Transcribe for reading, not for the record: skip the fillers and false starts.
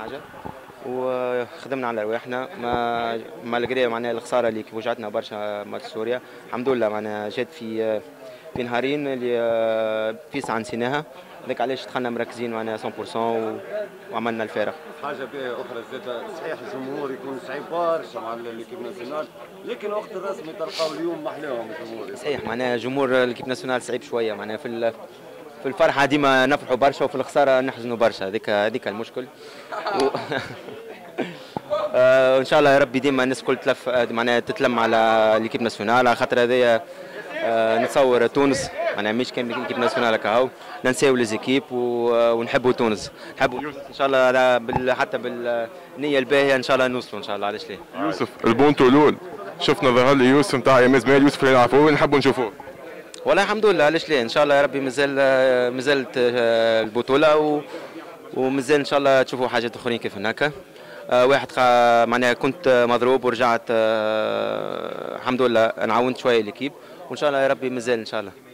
حاجه، وخدمنا على ارواحنا. ما القريه معناها الخساره اللي وجعتنا برشا ماتش سوريا، الحمد لله معناها جات في نهارين اللي فيس عنسيناها، هذاك علاش دخلنا مركزين معناها 100% وعملنا الفارق. حاجه اخرى زاد صحيح الجمهور يكون صعيب برشا مع ليكيب ناسيونال، لكن وقت الرسمي تلقاو اليوم محلاهم الجمهور. صحيح معناها جمهور ليكيب ناسيونال صعيب شويه معناها في الفرحه ديما نفرحوا برشا وفي الخساره نحزنوا برشا، هذيك المشكل. ان شاء الله يا ربي ديما الناس الكل تلف معناها تتلم على ليكيب ناسيونال، على خاطر هذايا نتصور تونس معناها مش كان ليكيب ناسيونال كهو، لا نساو ليزيكيب ونحبوا تونس، نحبوا يوسف ان شاء الله حتى بالنيه الباهيه ان شاء الله نوصلوا ان شاء الله. علاش لا؟ يوسف البونتولول شفنا ظهر لي يوسف نتاع يماز مال، يوسف اللي نعرفوه نحبوا نشوفوه. والله الحمد لله علاش لا، ان شاء الله يا ربي مازالت البطوله ومازال ان شاء الله تشوفوا حاجات اخرين كيف هناك. واحد معناها كنت مضروب ورجعت الحمد لله، نعاونت شويه ليكيب وان شاء الله يا ربي مازال ان شاء الله.